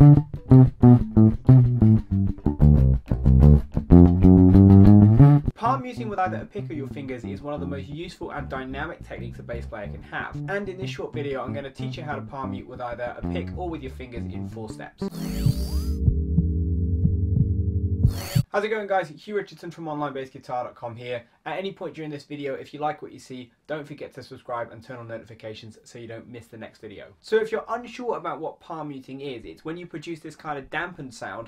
Palm muting with either a pick or your fingers is one of the most useful and dynamic techniques a bass player can have, and in this short video I'm going to teach you how to palm mute with either a pick or with your fingers in 4 steps. How's it going, guys? Hugh Richardson from OnlineBassGuitar.com here. At any point during this video, if you like what you see, don't forget to subscribe and turn on notifications so you don't miss the next video. So if you're unsure about what palm muting is, it's when you produce this kind of dampened sound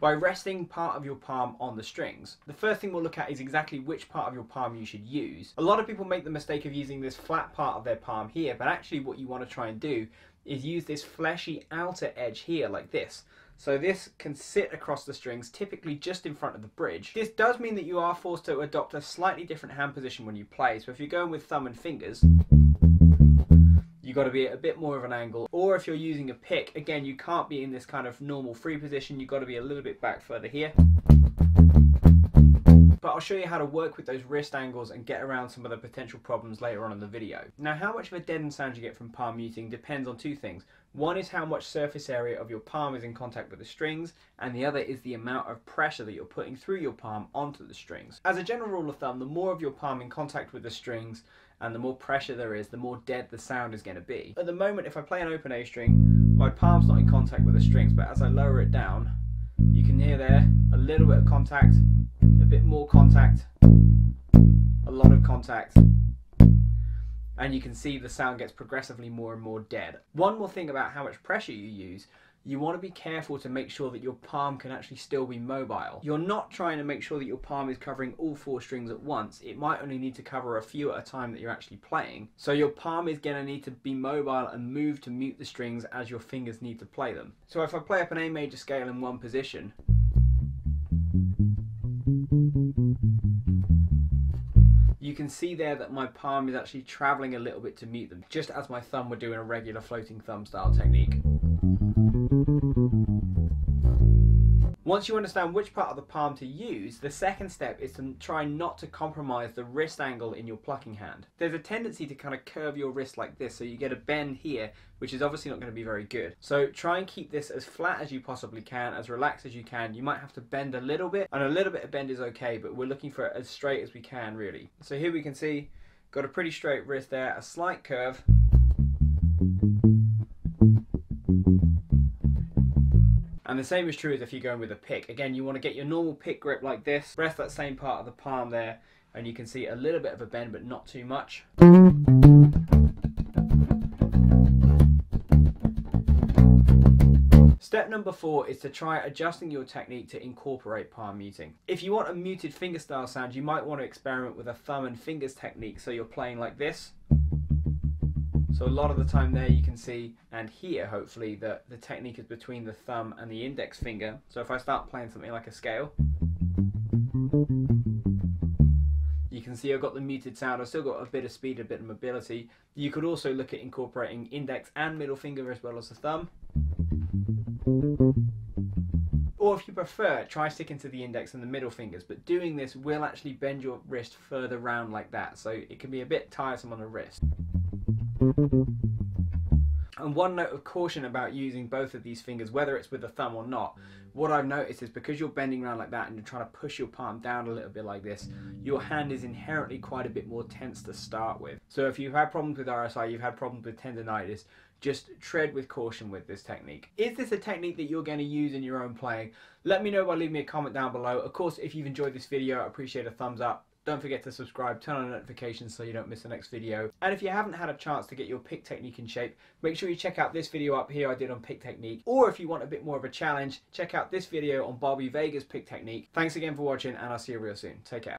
by resting part of your palm on the strings. The first thing we'll look at is exactly which part of your palm you should use. A lot of people make the mistake of using this flat part of their palm here, but actually what you want to try and do is use this fleshy outer edge here like this. So this can sit across the strings, typically just in front of the bridge. This does mean that you are forced to adopt a slightly different hand position when you play. So if you're going with thumb and fingers, you've got to be at a bit more of an angle. Or if you're using a pick, again, you can't be in this kind of normal free position. You've got to be a little bit back further here. But I'll show you how to work with those wrist angles and get around some of the potential problems later on in the video. Now, how much of a deadened sound you get from palm muting depends on 2 things. One is how much surface area of your palm is in contact with the strings, and the other is the amount of pressure that you're putting through your palm onto the strings. As a general rule of thumb, the more of your palm in contact with the strings and the more pressure there is, the more dead the sound is going to be. At the moment, if I play an open A string, my palm's not in contact with the strings, but as I lower it down, you can hear there a little bit of contact, a bit more contact, a lot of contact, and you can see the sound gets progressively more and more dead. One more thing about how much pressure you use, you want to be careful to make sure that your palm can actually still be mobile. You're not trying to make sure that your palm is covering all 4 strings at once. It might only need to cover a few at a time that you're actually playing. So your palm is going to need to be mobile and move to mute the strings as your fingers need to play them. So if I play up an A major scale in 1 position, you can see there that my palm is actually traveling a little bit to mute them, just as my thumb would do in a regular floating thumb style technique. Once you understand which part of the palm to use, the second step is to try not to compromise the wrist angle in your plucking hand. There's a tendency to kind of curve your wrist like this, so you get a bend here, which is obviously not going to be very good. So try and keep this as flat as you possibly can, as relaxed as you can. You might have to bend a little bit, and a little bit of bend is okay, but we're looking for it as straight as we can, really. So here we can see, got a pretty straight wrist there, a slight curve. And the same is true as if you're going with a pick. Again, you want to get your normal pick grip like this, rest that same part of the palm there, and you can see a little bit of a bend, but not too much. Step number 4 is to try adjusting your technique to incorporate palm muting. If you want a muted finger style sound, you might want to experiment with a thumb and fingers technique, so you're playing like this. So a lot of the time there you can see, and here hopefully, that the technique is between the thumb and the index finger. So if I start playing something like a scale, you can see I've got the muted sound, I've still got a bit of speed, a bit of mobility. You could also look at incorporating index and middle finger as well as the thumb. Or if you prefer, try sticking to the index and the middle fingers, but doing this will actually bend your wrist further round like that, so it can be a bit tiresome on the wrist. And one note of caution about using both of these fingers, whether it's with the thumb or not, what I've noticed is because you're bending around like that and you're trying to push your palm down a little bit like this, your hand is inherently quite a bit more tense to start with. So if you've had problems with RSI, you've had problems with tendonitis, just tread with caution with this technique. Is this a technique that you're going to use in your own playing? Let me know by leaving me a comment down below. Of course, if you've enjoyed this video, I appreciate a thumbs up. Don't forget to subscribe, turn on notifications so you don't miss the next video. And if you haven't had a chance to get your pick technique in shape, make sure you check out this video up here I did on pick technique. Or if you want a bit more of a challenge, check out this video on Bobby Vega's pick technique. Thanks again for watching, and I'll see you real soon. Take care.